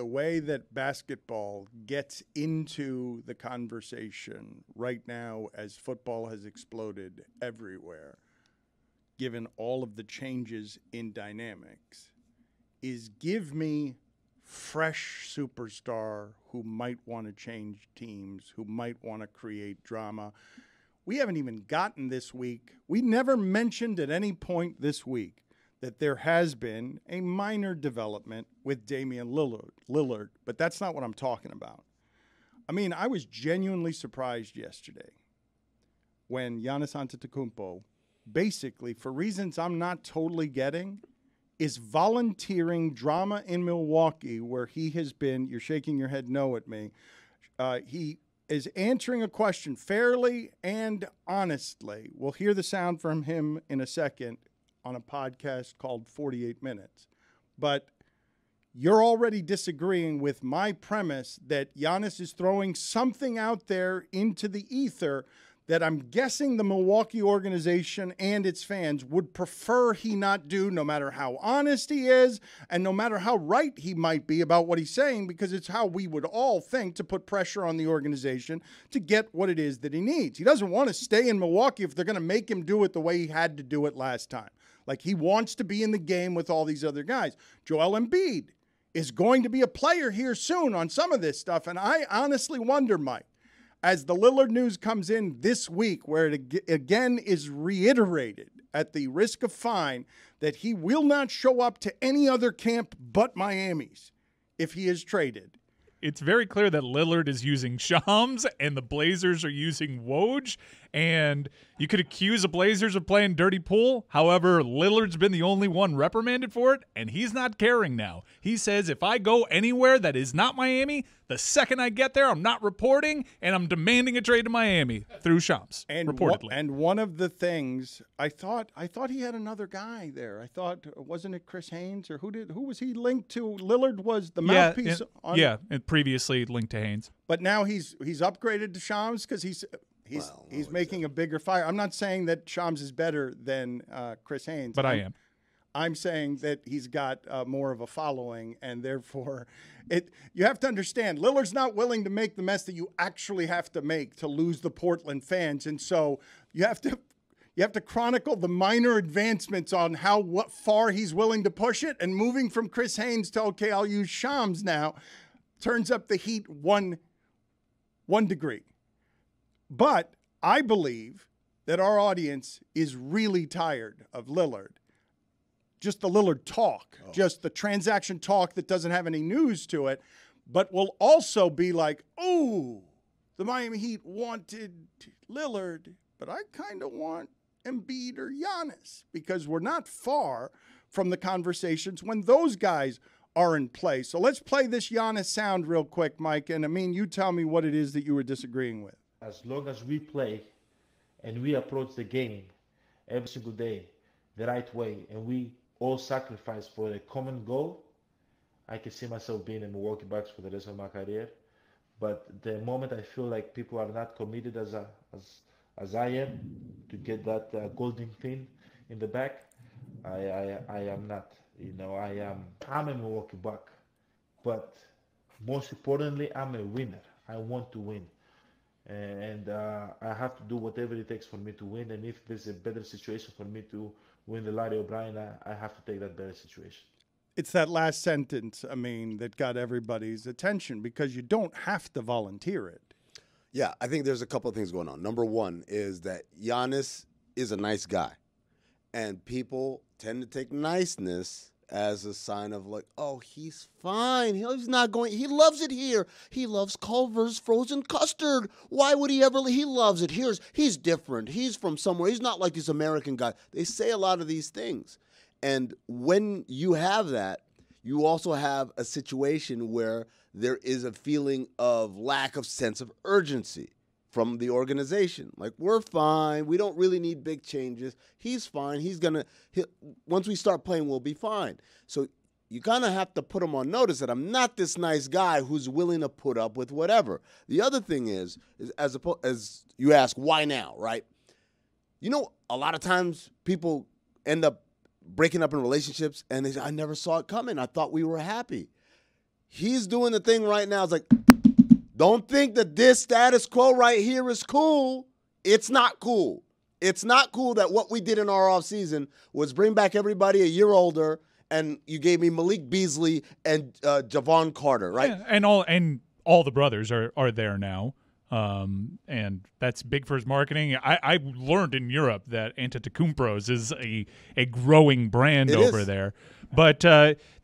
the way that basketball gets into the conversation right now as football has exploded everywhere, given all of the changes in dynamics, is give me fresh superstar who might want to change teams, who might want to create drama. We haven't even gotten this week. We never mentioned at any point this week that there has been a minor development with Damian Lillard, but that's not what I'm talking about. I mean, I was genuinely surprised yesterday when Giannis Antetokounmpo, basically, for reasons I'm not totally getting, is volunteering drama in Milwaukee where he has been, you're shaking your head no at me, he is answering a question fairly and honestly. We'll hear the sound from him in a second on a podcast called 48 Minutes. But you're already disagreeing with my premise that Giannis is throwing something out there into the ether that I'm guessing the Milwaukee organization and its fans would prefer he not do, no matter how honest he is and no matter how right he might be about what he's saying, because it's how we would all think to put pressure on the organization to get what it is that he needs. He doesn't want to stay in Milwaukee if they're going to make him do it the way he had to do it last time. Like, he wants to be in the game with all these other guys. Joel Embiid is going to be a player here soon on some of this stuff, and I honestly wonder, Mike, as the Lillard news comes in this week, where it again is reiterated at the risk of fine that he will not show up to any other camp but Miami's if he is traded. It's very clear that Lillard is using Shams and the Blazers are using Woj, and you could accuse the Blazers of playing dirty pool. However, Lillard's been the only one reprimanded for it, and he's not caring now. He says, if I go anywhere that is not Miami, the second I get there, I'm not reporting, and I'm demanding a trade to Miami through Shams, and reportedly. One of the things, I thought he had another guy there. I thought, wasn't it Chris Haynes, or who was he linked to? Lillard was the mouthpiece. And previously linked to Haynes. But now he's upgraded to Shams because he's making a bigger fire. I'm not saying that Shams is better than Chris Haynes. But I am. I'm saying that he's got more of a following, and therefore you have to understand, Lillard's not willing to make the mess that you actually have to make to lose the Portland fans. And so you have to chronicle the minor advancements on what far he's willing to push it. And moving from Chris Haynes to, okay, I'll use Shams now, turns up the heat one degree. But I believe that our audience is really tired of Lillard. Just the Lillard talk, just the transaction talk that doesn't have any news to it, but will also be like, oh, the Miami Heat wanted Lillard, but I kind of want Embiid or Giannis, because we're not far from the conversations when those guys are in play. So let's play this Giannis sound real quick, Mike, and Amin, you tell me what it is that you were disagreeing with. As long as we play and we approach the game every single day the right way and we all sacrifice for the common goal, I can see myself being in Milwaukee Bucks for the rest of my career. But the moment I feel like people are not committed as I am to get that golden pin in the back, I am not. You know, I'm a Milwaukee Buck, but most importantly, I'm a winner. I want to win. And I have to do whatever it takes for me to win. And if there's a better situation for me to win the Larry O'Brien, I have to take that better situation. It's that last sentence, I mean, that got everybody's attention, because you don't have to volunteer it. Yeah, I think there's a couple of things going on. Number one is that Giannis is a nice guy. And people tend to take niceness as a sign of, like, oh, he's fine. He's not going. He loves it here. He loves Culver's frozen custard. Why would he ever? He loves it. He's different. He's from somewhere. He's not like these American guys. They say a lot of these things. And when you have that, you also have a situation where there is a feeling of lack of sense of urgency from the organization. Like, we're fine. We don't really need big changes. He's fine. Once we start playing, we'll be fine. So you kind of have to put him on notice that I'm not this nice guy who's willing to put up with whatever. The other thing is as you ask, why now, right? You know, a lot of times people end up breaking up in relationships and they say, I never saw it coming. I thought we were happy. He's doing the thing right now. It's like, don't think that this status quo right here is cool. It's not cool. It's not cool that what we did in our offseason was bring back everybody a year older, and you gave me Malik Beasley and Javon Carter, right? Yeah, and all the brothers are there now, and that's big for his marketing. I learned in Europe that Antetokounmpo's is a growing brand over there. But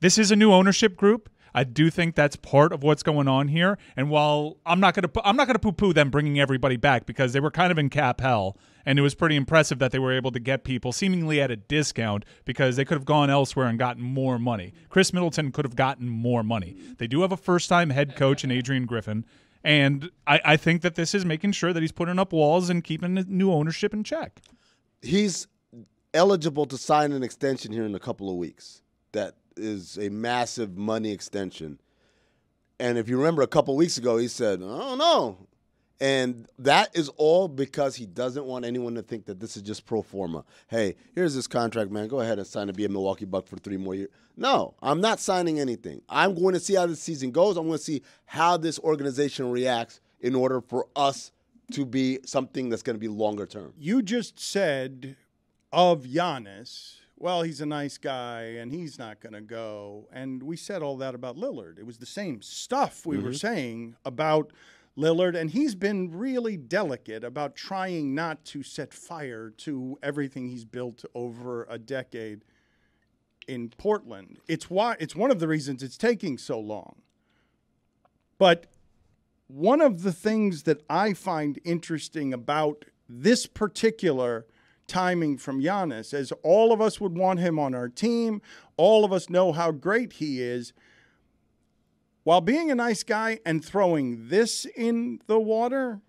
this is a new ownership group. I do think that's part of what's going on here. And while I'm not gonna poo-poo them bringing everybody back, because they were kind of in cap hell, and it was pretty impressive that they were able to get people seemingly at a discount because they could have gone elsewhere and gotten more money. Chris Middleton could have gotten more money. They do have a first-time head coach in Adrian Griffin, and I think that this is making sure that he's putting up walls and keeping the new ownership in check. He's eligible to sign an extension here in a couple of weeks. That is a massive money extension. And if you remember a couple weeks ago, he said, I don't know. And that is all because he doesn't want anyone to think that this is just pro forma. Hey, here's this contract, man. Go ahead and sign to be a Milwaukee Buck for 3 more years. No, I'm not signing anything. I'm going to see how this season goes. I'm going to see how this organization reacts in order for us to be something that's going to be longer term. You just said of Giannis, well, he's a nice guy, and he's not going to go. And we said all that about Lillard. It was the same stuff we were saying about Lillard, and he's been really delicate about trying not to set fire to everything he's built over a decade in Portland. It's one of the reasons it's taking so long. But one of the things that I find interesting about this particular timing from Giannis, as all of us would want him on our team, all of us know how great he is, while being a nice guy and throwing this in the water,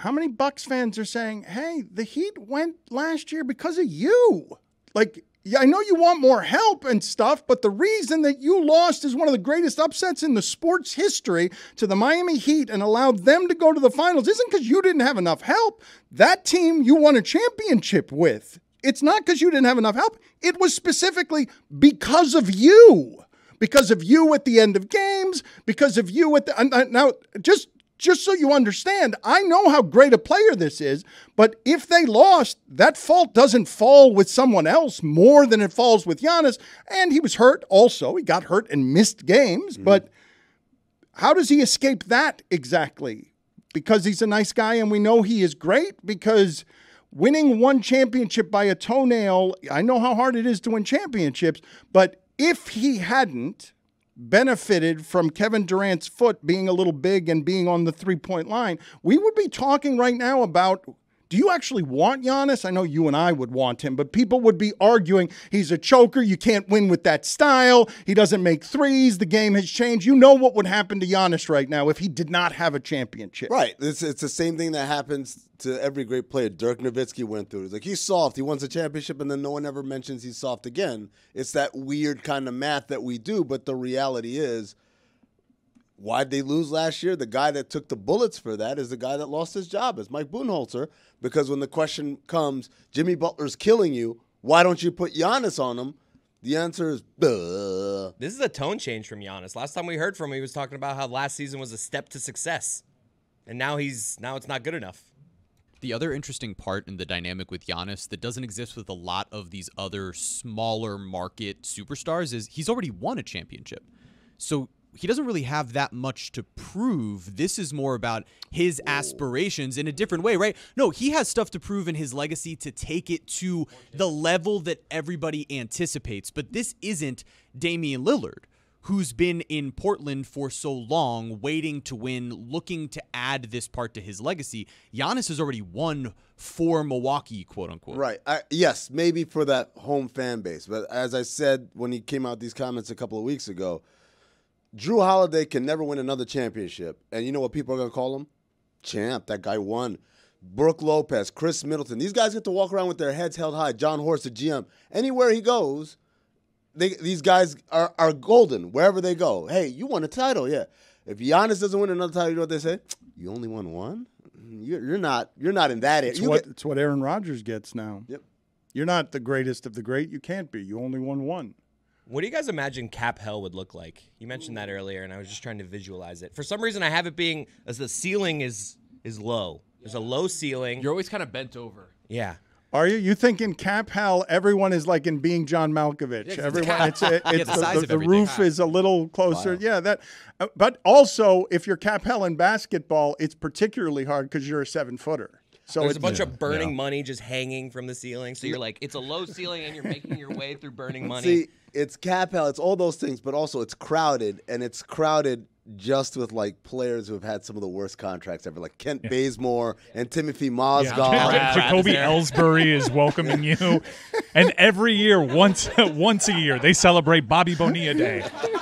how many Bucks fans are saying, hey, the Heat went last year because of you? Like, I know you want more help and stuff, but the reason that you lost is one of the greatest upsets in the sports history to the Miami Heat and allowed them to go to the finals isn't because you didn't have enough help. That team you won a championship with. It's not because you didn't have enough help. It was specifically because of you. Because of you at the end of games. Because of you at the now, just so you understand, I know how great a player this is, but if they lost, that fault doesn't fall with someone else more than it falls with Giannis. And he was hurt also. He got hurt and missed games. But how does he escape that exactly? Because he's a nice guy and we know he is great? Because winning one championship by a toenail, I know how hard it is to win championships, but if he hadn't benefited from Kevin Durant's foot being a little big and being on the three-point line, we would be talking right now about, do you actually want Giannis? I know you and I would want him, but people would be arguing he's a choker, you can't win with that style, he doesn't make threes, the game has changed. You know what would happen to Giannis right now if he did not have a championship. Right. It's the same thing that happens to every great player. Dirk Nowitzki went through. It's like, he's soft, he wins a championship, and then no one ever mentions he's soft again. It's that weird kind of math that we do, but the reality is, why'd they lose last year? The guy that took the bullets for that is the guy that lost his job. It's Mike Budenholzer, because when the question comes, Jimmy Butler's killing you, why don't you put Giannis on him? The answer is, duh. This is a tone change from Giannis. Last time we heard from him, he was talking about how last season was a step to success. And now it's not good enough. The other interesting part in the dynamic with Giannis that doesn't exist with a lot of these other smaller market superstars is he's already won a championship. So he doesn't really have that much to prove. This is more about his aspirations in a different way, right? No, he has stuff to prove in his legacy to take it to the level that everybody anticipates. But this isn't Damian Lillard, who's been in Portland for so long, waiting to win, looking to add this part to his legacy. Giannis has already won for Milwaukee, quote unquote. Right. Yes, maybe for that home fan base. But as I said when he came out these comments a couple of weeks ago, Jrue Holiday can never win another championship. And you know what people are going to call him? Champ. That guy won. Brook Lopez, Chris Middleton. These guys get to walk around with their heads held high. John Horst, the GM. Anywhere he goes, these guys are golden wherever they go. Hey, you won a title, yeah. If Giannis doesn't win another title, you know what they say? You only won one? You're not in that area. It's what Aaron Rodgers gets now. Yep. You're not the greatest of the great. You can't be. You only won one. What do you guys imagine cap hell would look like? You mentioned that earlier, and I was just trying to visualize it. For some reason, I have it being as the ceiling is low. There's a low ceiling. You're always kind of bent over. Yeah. Are you? You think in cap hell, everyone is like in Being John Malkovich. The roof is a little closer. Wow. Yeah, that. But also, if you're cap hell in basketball, it's particularly hard because you're a 7-footer. So there's a bunch of burning money just hanging from the ceiling. So you're like, it's a low ceiling, and you're making your way through burning money. See, it's cap hell. It's all those things, but also it's crowded, and it's crowded just with like players who have had some of the worst contracts ever, like Kent Bazemore and Timothy Mozgov. Yeah. Jacoby Ellsbury is welcoming you, and every year, once a year, they celebrate Bobby Bonilla Day.